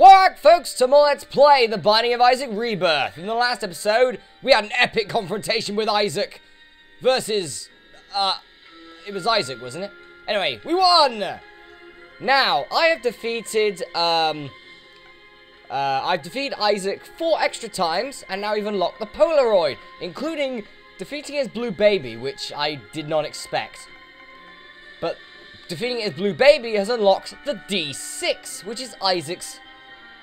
Alright folks, so let's play The Binding of Isaac Rebirth. In the last episode, we had an epic confrontation with Isaac versus, it was Isaac, wasn't it? Anyway, we won! Now, I have defeated, I've defeated Isaac 4 extra times, and now we've unlocked the Polaroid, including defeating his blue baby, which I did not expect. But defeating his blue baby has unlocked the D6, which is Isaac's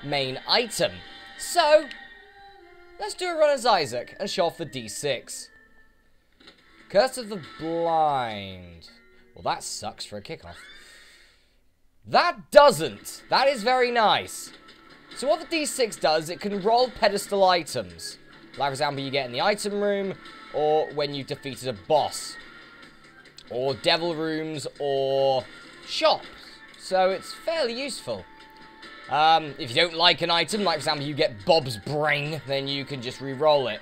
main item. So, let's do a run as Isaac and show off the D6. Curse of the Blind. Well, that sucks for a kickoff. That doesn't. That is very nice. So what the D6 does, it can roll pedestal items. Like, for example, you get in the item room, or when you defeated a boss, or devil rooms, or shops. So it's fairly useful. If you don't like an item, like for example you get Bob's Brain, then you can just re-roll it.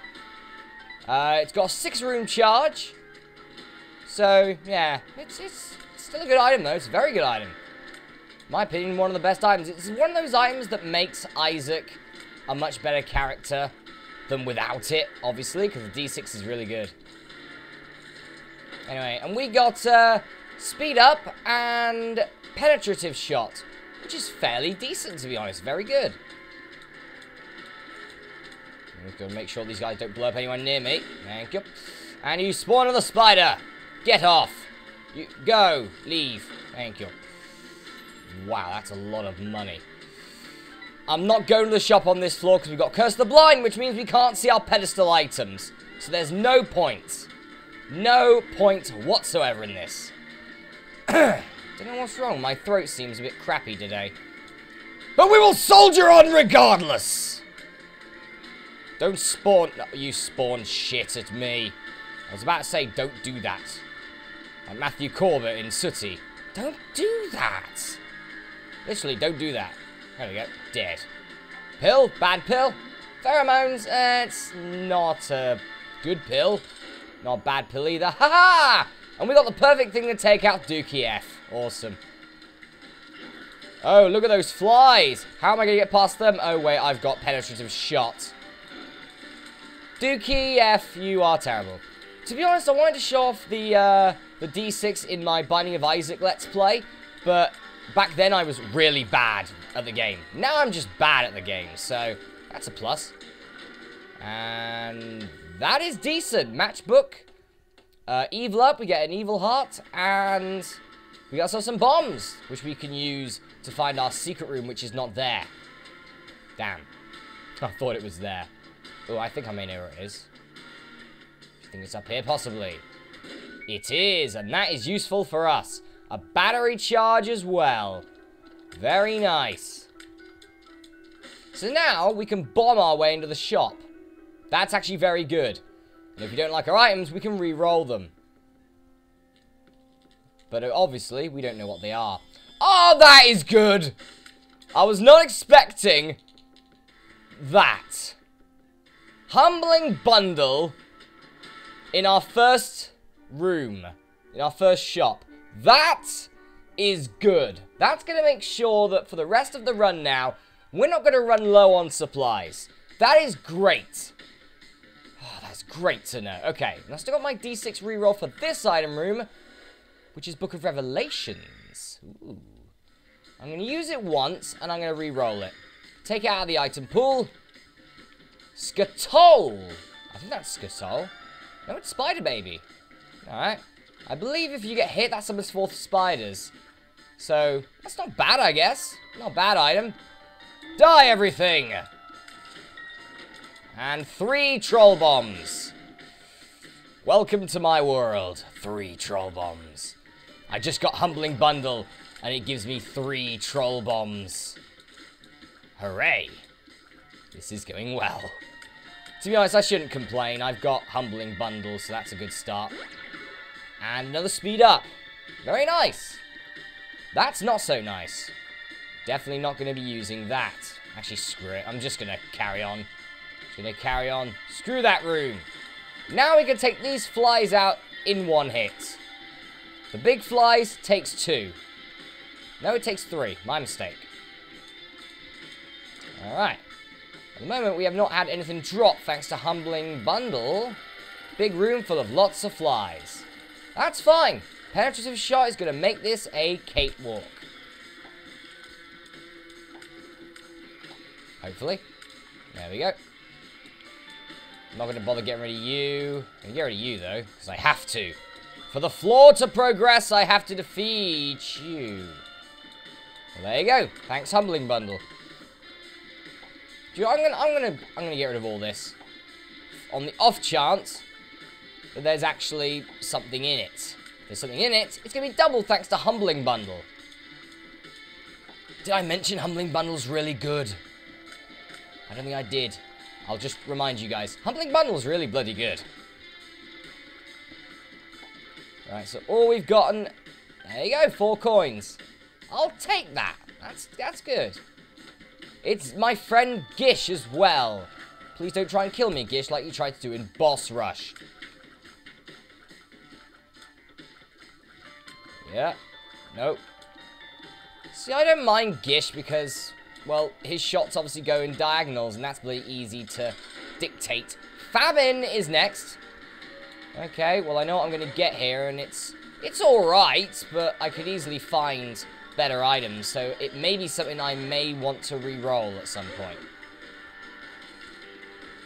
It's got a 6-room charge. So, yeah, it's still a good item though, it's a very good item. In my opinion, one of the best items. It's one of those items that makes Isaac a much better character than without it, obviously, because the D6 is really good. Anyway, and we got Speed Up and Penetrative Shot, which is fairly decent, to be honest. Very good. I'm just going to make sure these guys don't blow up anyone near me. Thank you. And you spawn another spider. Get off. You go. Leave. Thank you. Wow, that's a lot of money. I'm not going to the shop on this floor because we've got Curse of the Blind, which means we can't see our pedestal items. So there's no point. No point whatsoever in this. Don't know what's wrong. My throat seems a bit crappy today. But we will soldier on regardless! Don't spawn... No, you spawn shit at me. I was about to say, don't do that. Like Matthew Corbett in Sooty. Don't do that! Literally, don't do that. There we go. Dead. Pill? Bad pill? Pheromones? It's not a good pill. Not a bad pill either. Ha-ha! And we got the perfect thing to take out Dookie F. Awesome. Oh, look at those flies. How am I going to get past them? Oh, wait, I've got penetrative shot. Dookie F, you are terrible. To be honest, I wanted to show off the D6 in my Binding of Isaac Let's Play, but back then I was really bad at the game. Now I'm just bad at the game, so that's a plus. And that is decent. Matchbook. Evil up, we get an evil heart, and we also have some bombs, which we can use to find our secret room, which is not there. Damn. I thought it was there. Oh, I think I may know where it is. I think it's up here, possibly. It is, and that is useful for us. A battery charge as well. Very nice. So now we can bomb our way into the shop. That's actually very good. And if you don't like our items, we can re-roll them. But obviously, we don't know what they are. Oh, that is good! I was not expecting that. Humbling Bundle in our first room, in our first shop. That is good. That's going to make sure that for the rest of the run now, we're not going to run low on supplies. That is great. Oh, that's great to know. Okay, and I've still got my D6 reroll for this item room, which is Book of Revelations. Ooh. I'm going to use it once, and I'm going to reroll it. Take it out of the item pool. Scutole. I think that's Scutole. No, it's Spider Baby. Alright. I believe if you get hit, that summons 4 spiders. So, that's not bad, I guess. Not a bad item. Die, everything! And 3 troll bombs. Welcome to my world. 3 troll bombs. I just got Humbling Bundle, and it gives me 3 troll bombs. Hooray. This is going well. To be honest, I shouldn't complain. I've got Humbling Bundle, so that's a good start. And another speed up. Very nice. That's not so nice. Definitely not going to be using that. Actually, screw it. I'm just going to carry on. Gonna carry on. Screw that room. Now we can take these flies out in 1 hit. The big flies takes 2. No, it takes 3. My mistake. Alright. At the moment, we have not had anything drop thanks to Humbling Bundle. Big room full of lots of flies. That's fine. Penetrative shot is going to make this a cakewalk. Hopefully. There we go. I'm not going to bother getting rid of you. I'm going to get rid of you, though, because I have to. For the floor to progress, I have to defeat you. Well, there you go. Thanks, Humbling Bundle. Dude, I'm gonna get rid of all this. On the off chance that there's actually something in it. If there's something in it, it's gonna be double thanks to Humbling Bundle. Did I mention Humbling Bundle's really good? I don't think I did. I'll just remind you guys. Humbling Bundle's really bloody good. Right, so all we've gotten... There you go, 4 coins. I'll take that. That's good. It's my friend Gish as well. Please don't try and kill me, Gish, like you tried to do in Boss Rush. Yeah. Nope. See, I don't mind Gish because, well, his shots obviously go in diagonals, and that's really easy to dictate. Fabin is next. Okay, well, I know what I'm going to get here, and it's alright, but I could easily find better items, so it may be something I may want to re-roll at some point.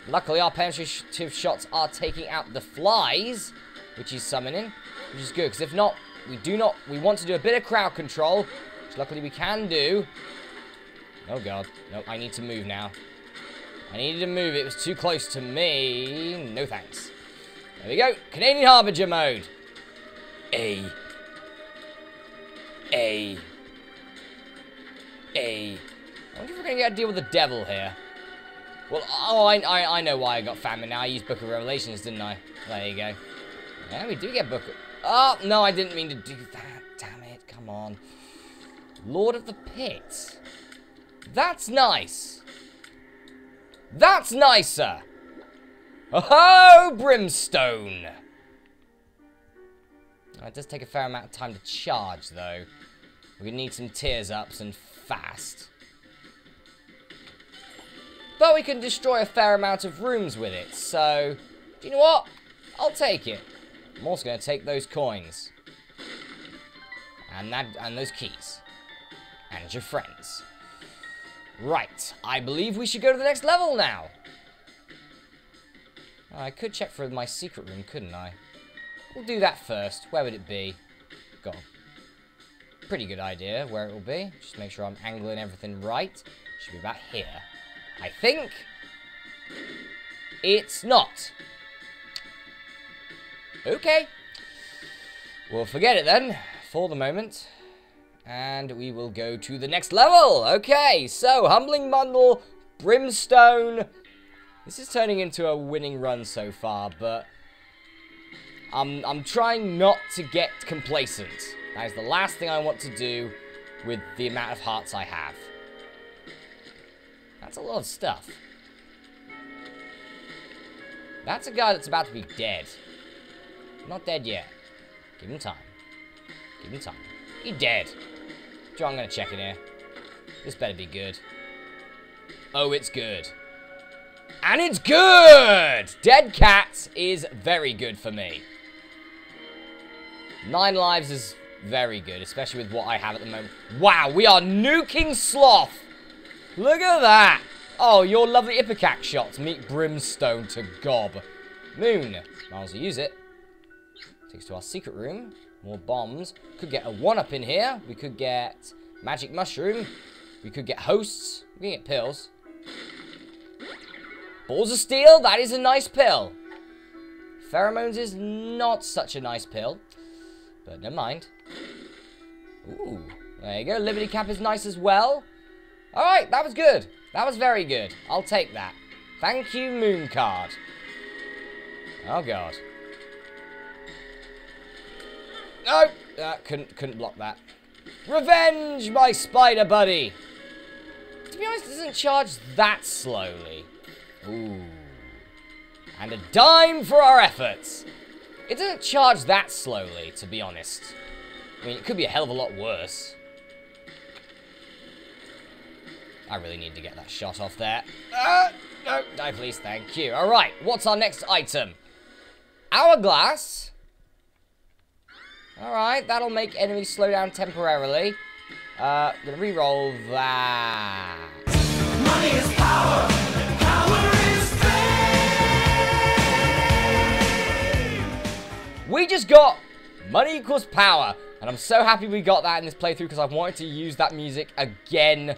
Luckily, our penetrative shots are taking out the flies, which he's summoning, which is good, because if not, we want to do a bit of crowd control, which luckily we can do. Oh god, no, I need to move now. I needed to move, it was too close to me. No thanks. There we go, Canadian Harbinger mode. I wonder if we're going to get a deal with the devil here. Well, oh, I know why I got famine now. I used Book of Revelations, didn't I? There you go. Yeah, we do get Book of... Oh, no, I didn't mean to do that. Damn it, come on. Lord of the Pits. That's nice. That's nicer. Oh, Brimstone. It does take a fair amount of time to charge, though. We need some tears-ups and fast. But we can destroy a fair amount of rooms with it, so... Do you know what? I'll take it. I'm also going to take those coins. And those keys. And your friends. Right. I believe we should go to the next level now. I could check for my secret room, couldn't I? We'll do that first. Where would it be? God. Pretty good idea where it will be. Just make sure I'm angling everything right. Should be about here. I think. It's not. Okay. We'll forget it then for the moment. And we will go to the next level. Okay, so Humbling Bundle, Brimstone. This is turning into a winning run so far, but... I'm trying not to get complacent. That is the last thing I want to do with the amount of hearts I have. That's a lot of stuff. That's a guy that's about to be dead. Not dead yet. Give him time. Give him time. He's dead. John, I'm going to check in here. This better be good. Oh, it's good. And it's good! Dead Cat is very good for me. 9 lives is very good, especially with what I have at the moment. Wow, we are nuking Sloth! Look at that! Oh, your lovely Ipecac shots meet Brimstone to gob. Moon. Might as well use it. Takes to our secret room. More bombs. Could get a 1-up in here. We could get Magic Mushroom. We could get Hosts. We can get pills. Balls of Steel, that is a nice pill. Pheromones is not such a nice pill. But never mind. Ooh, there you go. Liberty Cap is nice as well. Alright, that was good. That was very good. I'll take that. Thank you, Moon Card. Oh, God. No! Couldn't block that. Revenge, my spider buddy! To be honest, it doesn't charge that slowly. Ooh. And a dime for our efforts. It doesn't charge that slowly, to be honest. I mean, it could be a hell of a lot worse. I really need to get that shot off there. No, no, please, thank you. All right, what's our next item? Hourglass. All right, that'll make enemies slow down temporarily. I'm gonna re-roll that. Money is power. Power is fame. We just got Money Equals Power. And I'm so happy we got that in this playthrough because I've wanted to use that music again.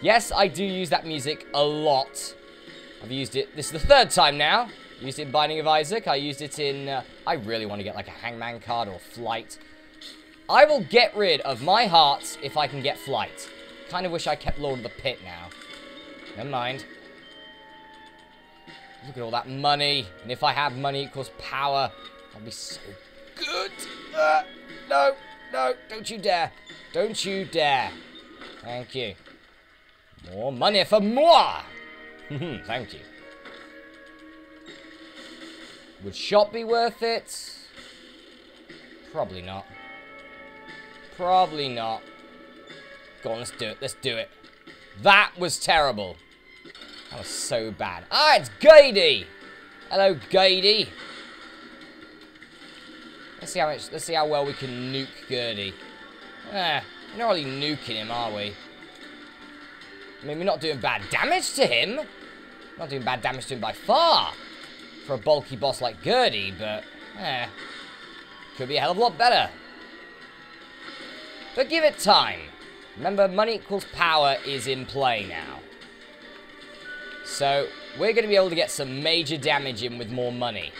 Yes, I do use that music a lot. I've used it, this is the third time now. I used it in Binding of Isaac. I used it in, I really want to get like a Hangman card or Flight. I will get rid of my hearts if I can get Flight. Kind of wish I kept Lord of the Pit now. Never mind. Look at all that money. And if I have Money Equals Power, I'll be so good. No, no, don't you dare. Don't you dare. Thank you. More money for moi. Thank you. Would shop be worth it? Probably not. Probably not. Go on, let's do it. Let's do it. That was terrible. That was so bad. Ah, it's Gurdy. Hello, Gurdy. Let's see how much. Let's see how well we can nuke Gurdy. We're not really nuking him, are we? I mean, we're not doing bad damage to him. We're not doing bad damage to him by far for a bulky boss like Gurdy, but could be a hell of a lot better. But give it time. Remember, Money Equals Power is in play now, so we're going to be able to get some major damage in with more money.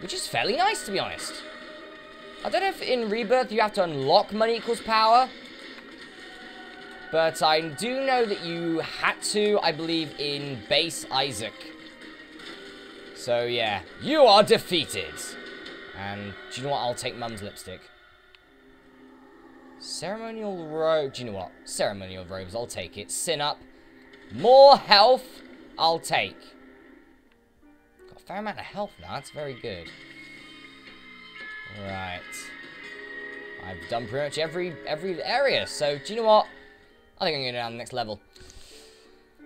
Which is fairly nice, to be honest. I don't know if in Rebirth you have to unlock Money Equals Power. But I do know that you had to, I believe, in base Isaac. So, yeah. You are defeated. And do you know what? I'll take Mum's lipstick. Ceremonial Robe. Do you know what? Ceremonial Robes. I'll take it. Sin up. More health. I'll take. Fair amount of health now, that's very good. Right. I've done pretty much every area, so do you know what? I think I'm going to go down the next level.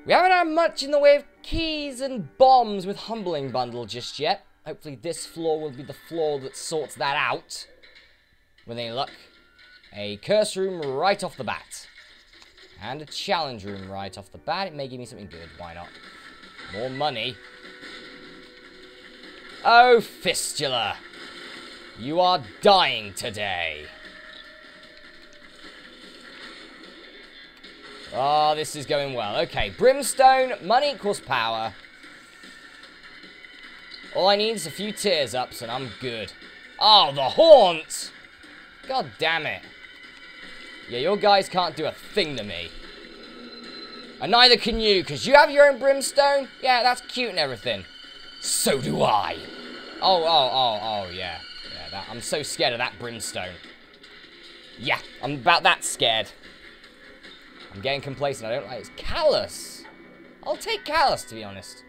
We haven't had much in the way of keys and bombs with Humbling Bundle just yet. Hopefully this floor will be the floor that sorts that out. With any luck. A curse room right off the bat. And a challenge room right off the bat. It may give me something good, why not? More money. Oh, Fistula, you are dying today. Oh, this is going well. Okay, Brimstone, Money Equals Power. All I need is a few tears ups and I'm good. Oh, the haunt! God damn it. Yeah, your guys can't do a thing to me. And neither can you, because you have your own Brimstone. Yeah, that's cute and everything. So do I. Oh, yeah. Yeah, that, I'm so scared of that Brimstone. Yeah, I'm about that scared. I'm getting complacent. I don't like it. It's Callus. I'll take Callus, to be honest.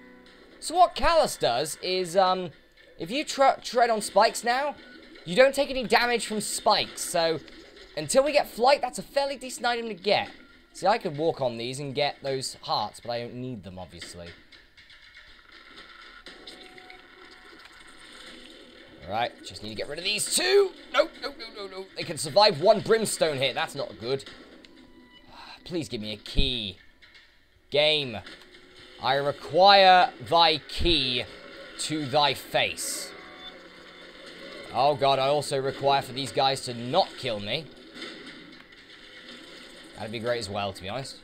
So what Callus does is, if you tread on spikes now, you don't take any damage from spikes. So until we get Flight, that's a fairly decent item to get. See, I could walk on these and get those hearts, but I don't need them, obviously. Right, just need to get rid of these two. No. They can survive one Brimstone hit. That's not good. Please give me a key. Game. I require thy key to thy face. Oh, God, I also require for these guys to not kill me. That'd be great as well, to be honest.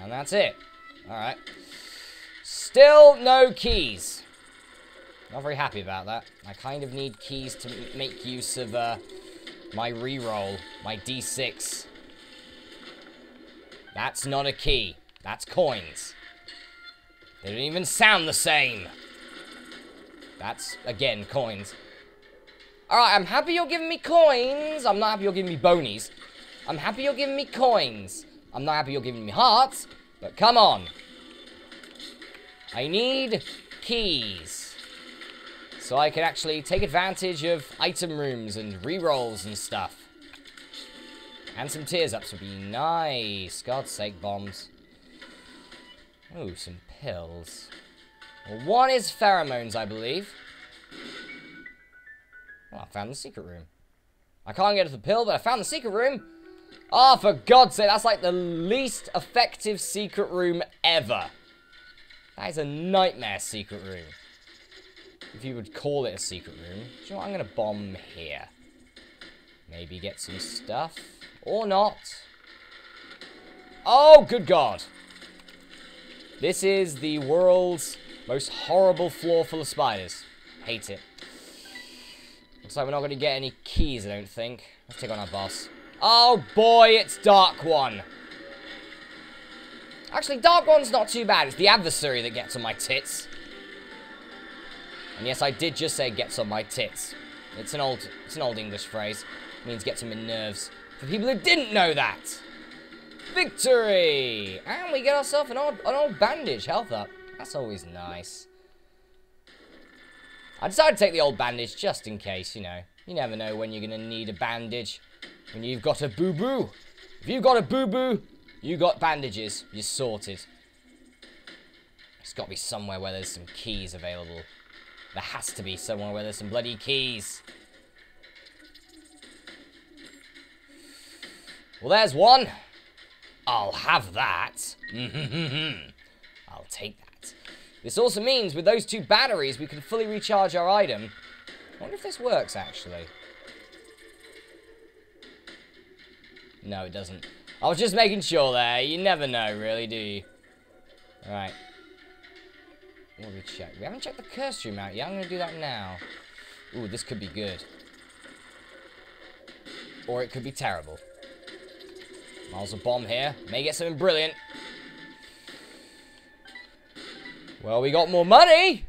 And that's it. All right. Still no keys. Not very happy about that. I kind of need keys to make use of my reroll, my D6. That's not a key. That's coins. They don't even sound the same. That's, again, coins. Alright, I'm happy you're giving me coins. I'm not happy you're giving me bonies. I'm happy you're giving me coins. I'm not happy you're giving me hearts, but come on. I need keys. So I can actually take advantage of item rooms and rerolls and stuff. And some tears ups would be nice. God's sake, bombs. Ooh, some pills. Well, one is pheromones, I believe. Oh, I found the secret room. I can't get to the pill, but I found the secret room. Oh, for God's sake, that's like the least effective secret room ever. That is a nightmare secret room. If you would call it a secret room. Do you know what? I'm going to bomb here. Maybe get some stuff. Or not. Oh, good God. This is the world's most horrible floor full of spiders. Hate it. Looks like we're not going to get any keys, I don't think. Let's take on our boss. Oh, boy, it's Dark One. Actually, Dark One's not too bad. It's the adversary that gets on my tits. And yes, I did just say gets on my tits. It's an old English phrase. It means gets on my nerves. For people who didn't know that. Victory! And we get ourselves an old bandage. Health up. That's always nice. I decided to take the old bandage just in case, you know. You never know when you're going to need a bandage. When you've got a boo-boo. If you've got a boo-boo, you got bandages. You're sorted. There's got to be somewhere where there's some keys available. There has to be somewhere where there's some bloody keys. Well, there's one. I'll have that. I'll take that. This also means with those two batteries, we can fully recharge our item. I wonder if this works, actually. No, it doesn't. I was just making sure there. You never know, really, do you? Alright. What do we check? We haven't checked the curse room out yet. I'm going to do that now. Ooh, this could be good. Or it could be terrible. Miles a bomb here. May get something brilliant. Well, we got more money.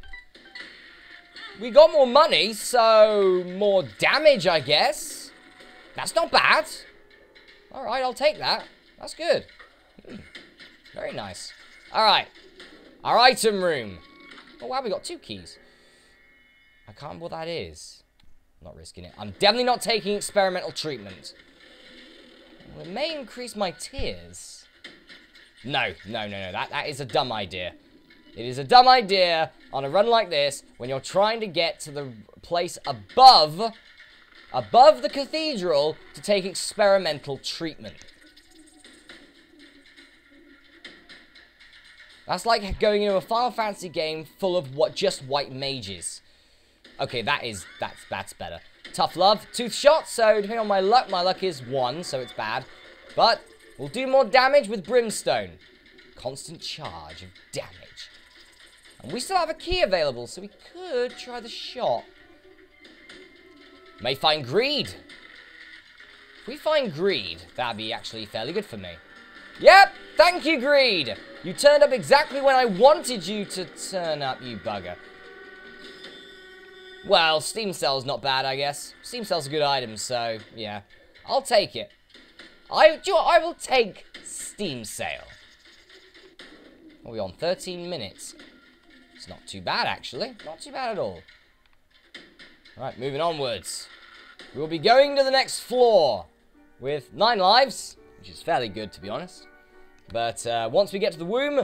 We got more money, so more damage, I guess. That's not bad. Alright, I'll take that. That's good. Very nice. Alright. Our item room. Oh, wow, we got two keys. I can't remember what that is. I'm not risking it. I'm definitely not taking experimental treatment. Well, it may increase my tears. No. That is a dumb idea. It is a dumb idea on a run like this when you're trying to get to the place above the cathedral to take experimental treatment. That's like going into a Final Fantasy game full of just white mages. Okay, that's better. Tough love, tooth shot, so depending on my luck is 1, so it's bad. But we'll do more damage with brimstone. Constant charge of damage. And we still have a key available, so we could try the shop. May find greed. If we find greed, that'd be actually fairly good for me. Yep, thank you, Greed. You turned up exactly when I wanted you to turn up, you bugger. Well, Steam Cell's not bad, I guess. Steam Cell's a good item, so, yeah. I'll take it. I will take Steam Sale. Are we on 13 minutes? It's not too bad, actually. Not too bad at all. Alright, moving onwards. We'll be going to the next floor with 9 lives, which is fairly good, to be honest. But once we get to the womb,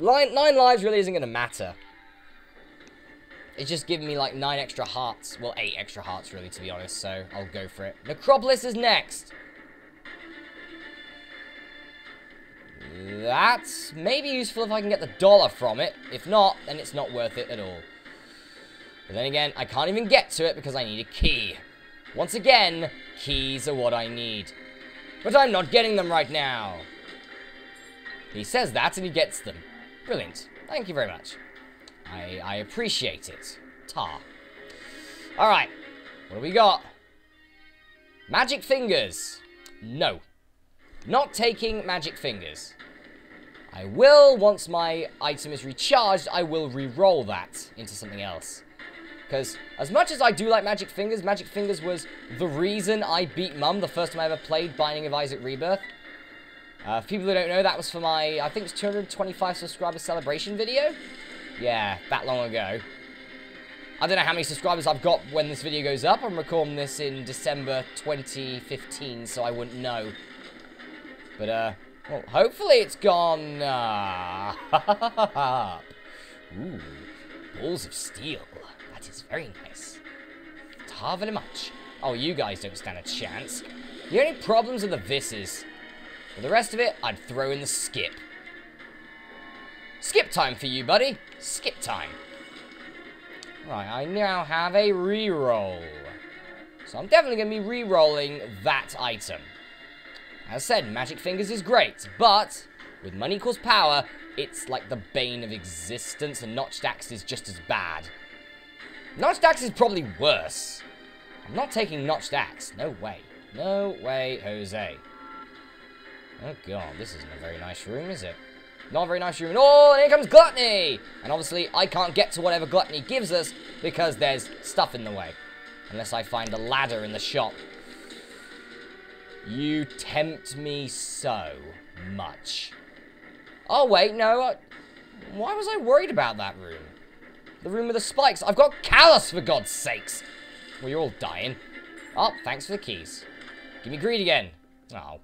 9 lives really isn't going to matter. It's just giving me like 9 extra hearts. Well, 8 extra hearts, really, to be honest, so I'll go for it. Necropolis is next. That's maybe useful if I can get the dollar from it. If not, then it's not worth it at all. But then again, I can't even get to it because I need a key. Once again, keys are what I need. But I'm not getting them right now. He says that and he gets them. Brilliant. Thank you very much. I appreciate it. Tar. Alright. What do we got? Magic Fingers. No. Not taking Magic Fingers. I will, once my item is recharged, I will re-roll that into something else. Because as much as I do like Magic Fingers was the reason I beat Mum the first time I ever played Binding of Isaac Rebirth. For people who don't know, that was for my, I think it's 225 subscriber celebration video. Yeah, that long ago. I don't know how many subscribers I've got when this video goes up. I'm recording this in December 2015, so I wouldn't know. But, well, hopefully it's gone, Ooh, balls of steel. That is very nice. It's harder much. Oh, you guys don't stand a chance. The only problems are the visses. For the rest of it, I'd throw in the skip. Skip time for you, buddy. Skip time. Right, I now have a reroll. So I'm definitely going to be re-rolling that item. As I said, Magic Fingers is great, but with Money Equals Power, it's like the bane of existence, and Notched Axe is just as bad. Notched Axe is probably worse. I'm not taking Notched Axe. No way. No way, Jose. Oh god, this isn't a very nice room, is it? Not a very nice room at all, and here comes Gluttony! And obviously, I can't get to whatever Gluttony gives us because there's stuff in the way. Unless I find a ladder in the shop. You tempt me so much. Oh, wait, no. Why was I worried about that room? The room with the spikes. I've got Callus, for God's sakes! Well, you're all dying. Oh, thanks for the keys. Give me Greed again. Oh.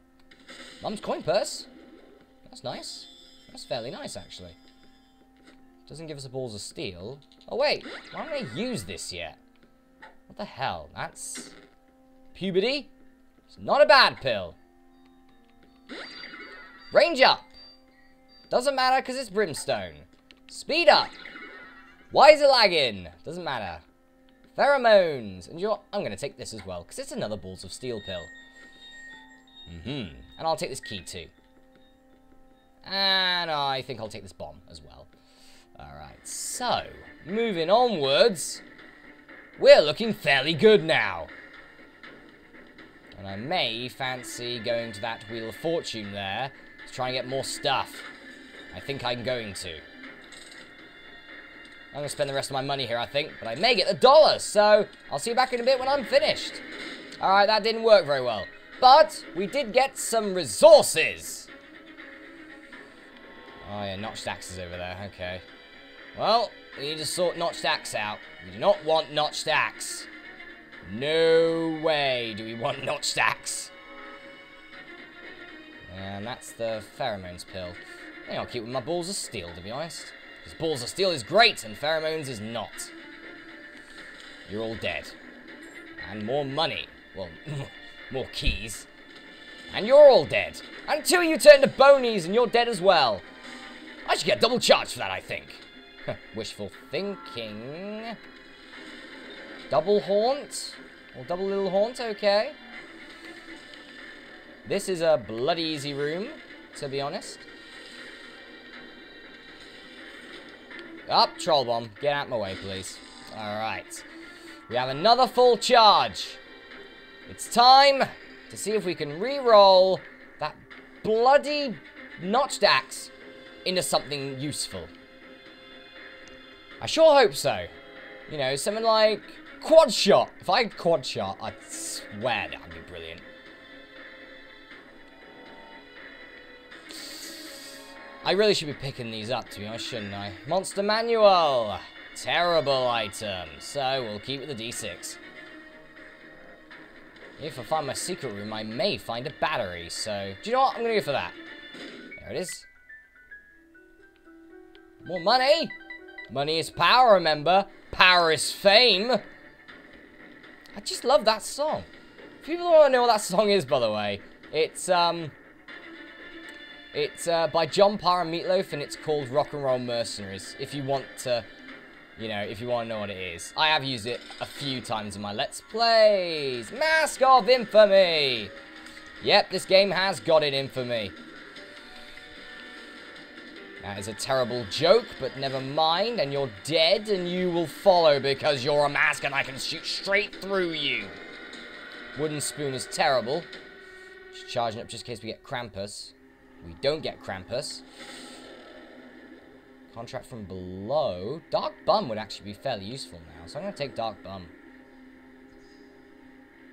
Mum's coin purse. That's nice. That's fairly nice, actually. Doesn't give us a balls of steel. Oh, wait. Why haven't I used this yet? What the hell? That's... puberty? It's not a bad pill. Range up. Doesn't matter, because it's brimstone. Speed up. Why is it lagging? Doesn't matter. Pheromones. And you're... I'm going to take this as well, because it's another balls of steel pill. Mm-hmm. And I'll take this key, too. And I think I'll take this bomb as well. Alright, so, moving onwards, we're looking fairly good now. And I may fancy going to that Wheel of Fortune there to try and get more stuff. I think I'm going to. I'm going to spend the rest of my money here, I think, but I may get the $1, so I'll see you back in a bit when I'm finished. Alright, that didn't work very well. But we did get some resources. Oh yeah, Notched Axe is over there, okay. Well, we need to sort Notched Axe out. We do not want Notched Axe. No way do we want Notched Axe. And that's the pheromones pill. I think I'll keep with my balls of steel, to be honest. Because balls of steel is great, and pheromones is not. You're all dead. And more money. Well, more keys. And you're all dead. Until you turn to bonies, and you're dead as well. I should get double charged for that, I think. Wishful thinking. Double haunt? Or double little haunt, okay. This is a bloody easy room, to be honest. Up, troll bomb. Get out of my way, please. Alright. We have another full charge. It's time to see if we can re-roll that bloody Notched Axe into something useful. I sure hope so. You know, something like Quad Shot. If I had Quad Shot, I swear that would be brilliant. I really should be picking these up, to be honest, shouldn't I? Monster Manual. Terrible item. So, we'll keep it the D6. If I find my secret room, I may find a battery. So, do you know what? I'm going to go for that. There it is. More money! Money is power, remember? Power is fame. I just love that song. If people don't know what that song is, by the way, it's by John Parr and Meatloaf, and it's called Rock and Roll Mercenaries. If you want to, you know, if you want to know what it is. I have used it a few times in my Let's Plays. Mask of Infamy! Yep, this game has got it in for me. That is a terrible joke, but never mind, and you're dead, and you will follow because you're a mask and I can shoot straight through you. Wooden spoon is terrible. Just charging up just in case we get Krampus. We don't get Krampus. Contract from below. Dark Bum would actually be fairly useful now, so I'm going to take Dark Bum.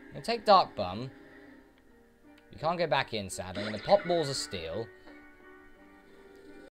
I'm going to take Dark Bum. You can't go back in, sadly. I'm going to pop balls of steel.